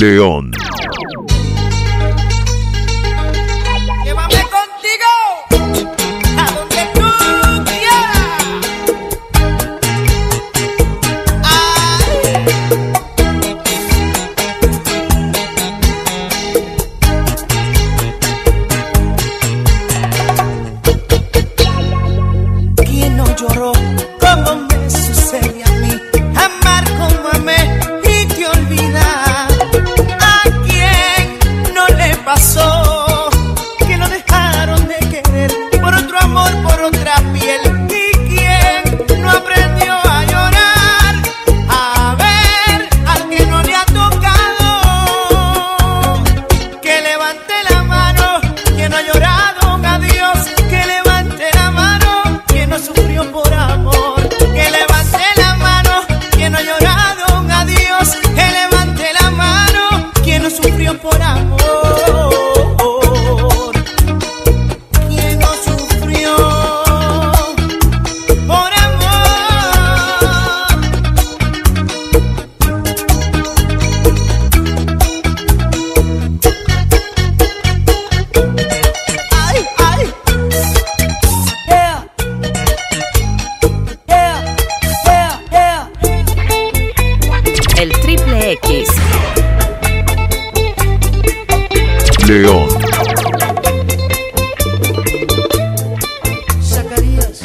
León. León. Zacarías.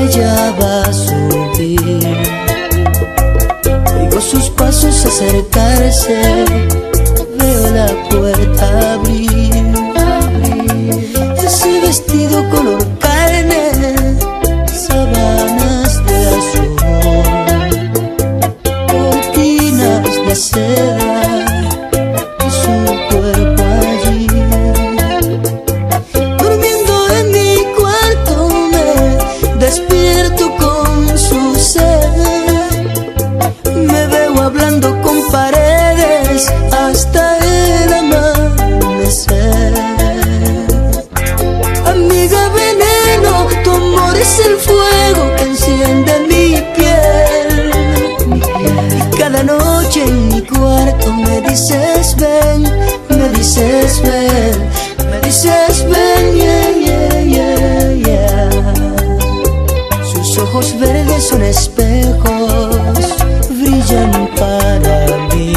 Ella va a subir, oigo sus pasos acercarse, veo la puerta abrir. Ese vestido color carne, sábanas de azul, cortinas de seda y su cuerpo allí. Despierto con su sed, me veo hablando con paredes hasta el amanecer. Amiga veneno, tu amor es el fuego que enciende mi piel. Y cada noche en mi cuarto me dices ven, me dices ven, me dices ven, yeah, yeah, yeah, yeah. Sus ojos verdes son espejos, brillan para mí.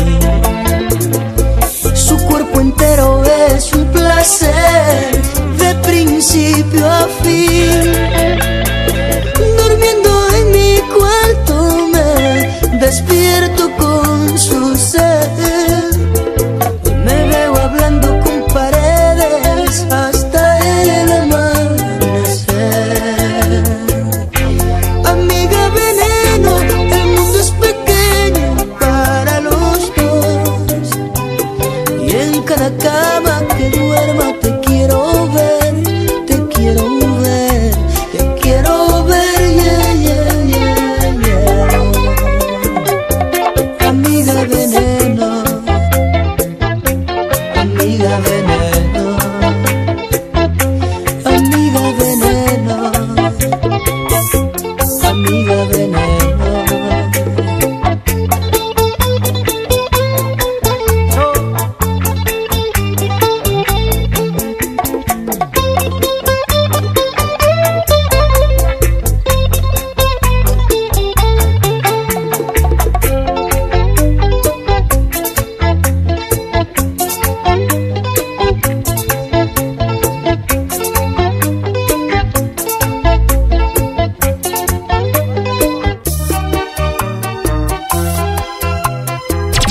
Su cuerpo entero es un placer, de principio a fin. Durmiendo en mi cuarto me despierto con su sed, me veo hablando con paredes hasta el amanecer.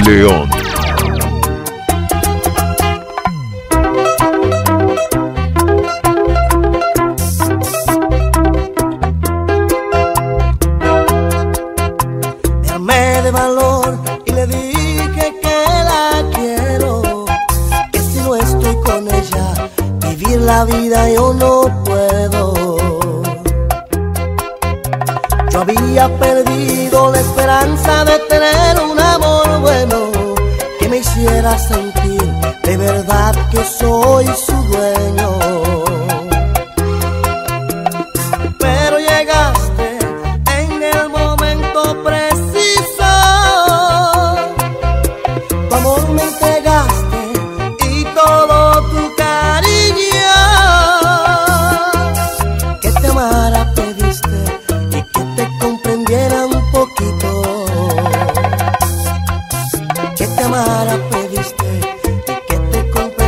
León. Me amé armé de valor y le dije que la quiero, que si no estoy con ella, vivir la vida yo no puedo. Yo había perdido la esperanza de tener un amor bueno, que me hiciera sentir de verdad que soy su dueño. Pero llegaste en el momento preciso, tu amor me entregaste y todo tu cariño. Que te amara pediste y que te comprendiera un poquito. Que te amara pediste, te completa.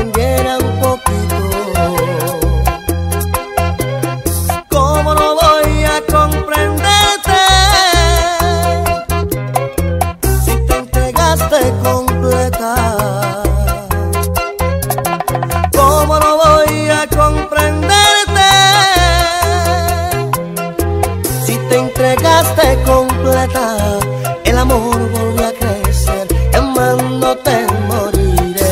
El amor volvió a crecer, amándote moriré.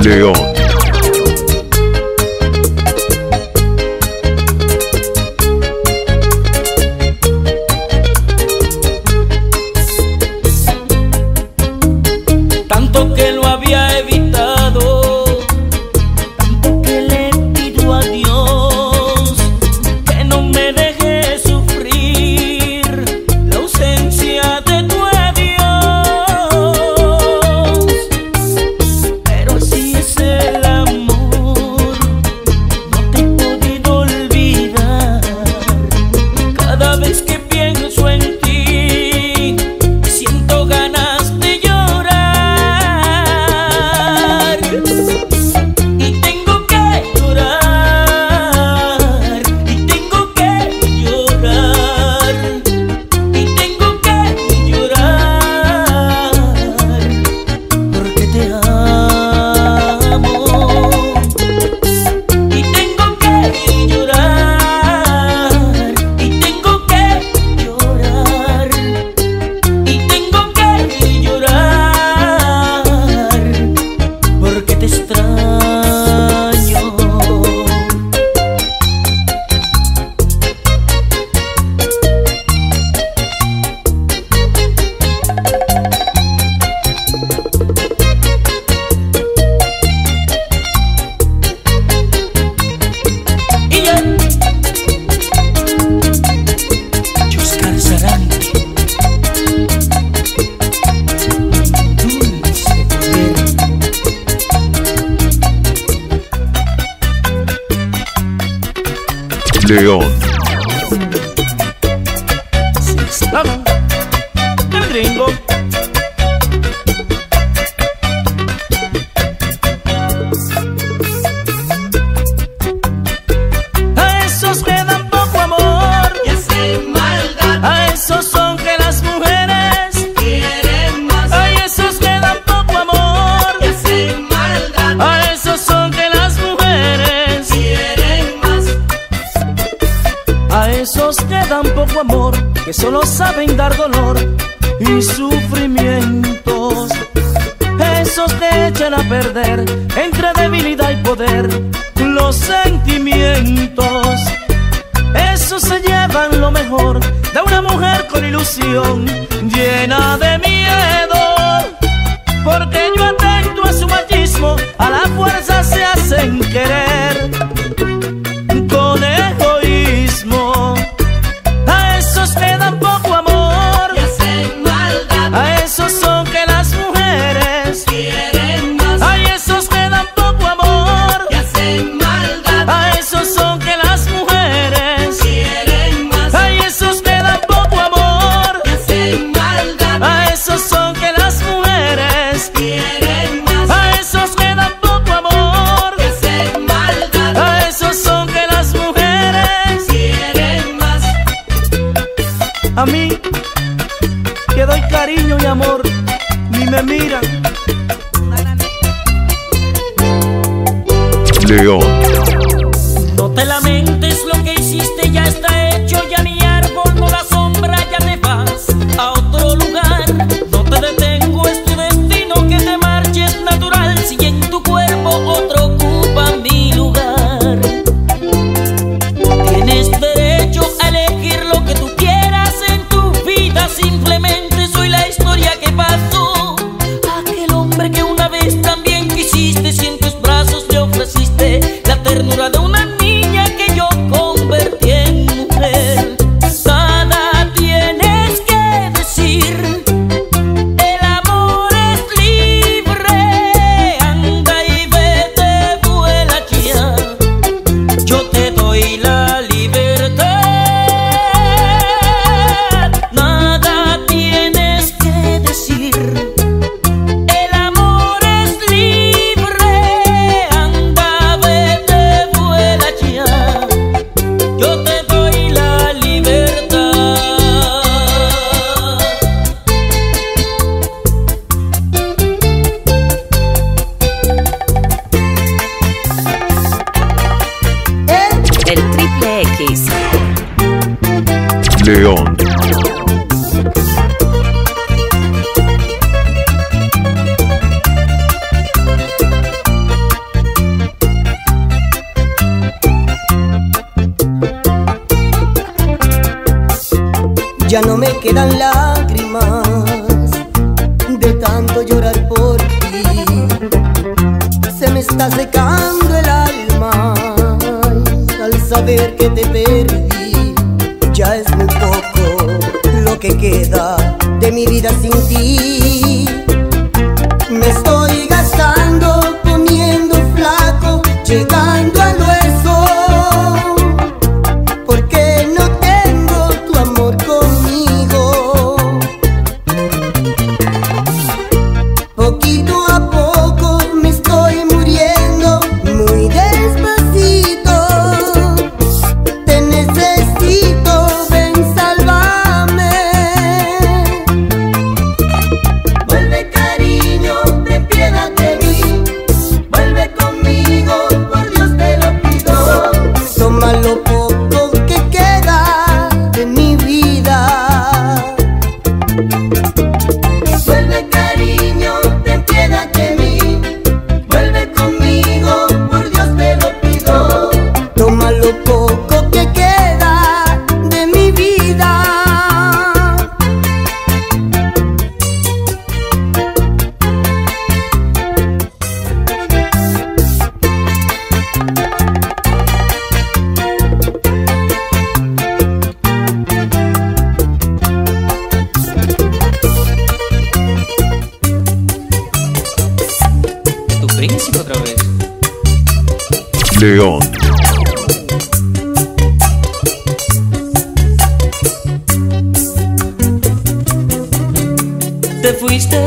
León. León. A esos que dan poco amor y hacen maldad, a esos son que las mujeres quieren más. A esos que dan poco amor y hacen maldad, a esos son que las mujeres quieren. A esos que dan poco amor, que solo saben dar dolor y sufrimientos. A esos que echan a perder entre debilidad y poder los sentimientos. Esos se llevan lo mejor de una mujer con ilusión, llena de miedo, porque yo atento a su machismo, a la fuerza se hacen querer con egoísmo. A esos que dan poco amor y hacen maldad, a esos son que las mujeres quieren más. A esos que dan poco amor y hacen maldad, a esos son que las mujeres quieren más. A esos que dan poco amor y hacen maldad, a esos son que las mujeres quieren más. A esos que dan poco amor y hacen maldad. a mí que doy cariño y amor, ni me miran. León. No te lamentes, lo que hiciste ya está hecho, ya ni árbol, no la sombra, ya te vas a otro lugar. No te detengo, es tu destino que te marches natural, si en tu cuerpo otro ocupa mi lugar. Tienes derecho a elegir lo que tú quieras en tu vida, simplemente soy la historia que pasó. Aquel hombre que una vez también quisiste, si en tus brazos le ofreciste la ternura de una niña que yo convertí en mujer. Nada tienes que decir, el amor es libre, anda y vete, vuela ya. Yo te doy la libertad. Nada tienes que decir, yo te doy la libertad. El triple X. León. Ya no me quedan lágrimas de tanto llorar por ti. Se me está secando el alma al saber que te perdí. Ya es muy poco lo que queda de mi vida sin ti. Me estoy gastando, comiendo flaco, llegando al hueso. ¿Por qué no tengo tu amor conmigo? Poquito a poco me estoy muriendo, muy despacito. Te necesito, ven, sálvame. Vuelve cariño, ten piedad de mí. Vuelve conmigo, por Dios te lo pido. Toma lo poco que queda de mi vida. Vuelve cariño, ten piedad de mí, vuelve conmigo, por Dios te lo pido. Toma lo poco que queda de mi vida. Príncipe otra vez. León. Te fuiste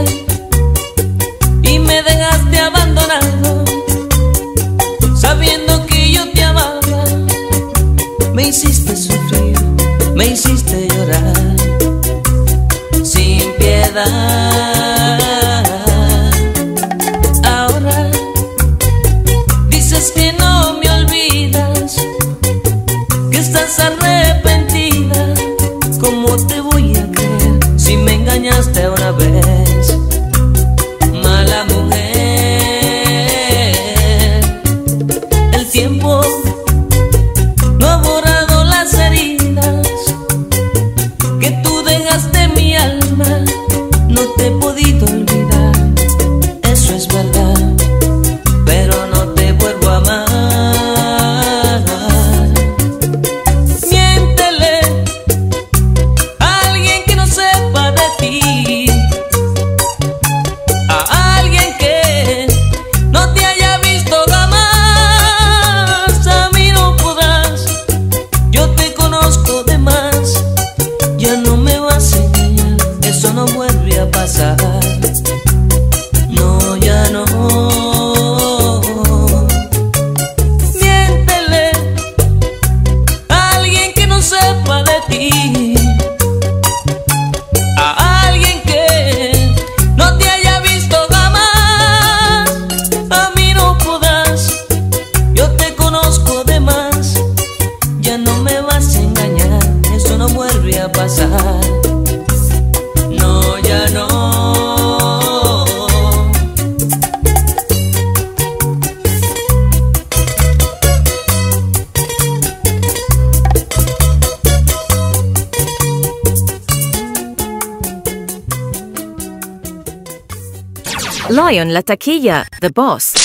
y me dejaste abandonado, sabiendo que yo te amaba. Me hiciste sufrir, me hiciste llorar sin piedad. Que no me olvidas, que estás arrepentida. ¿Cómo te voy a creer si me engañaste una vez? Mala mujer. El tiempo no ha borrado las heridas que tú dejaste en mi alma. No te pasar. No, ya no. León, la taquilla, The Boss.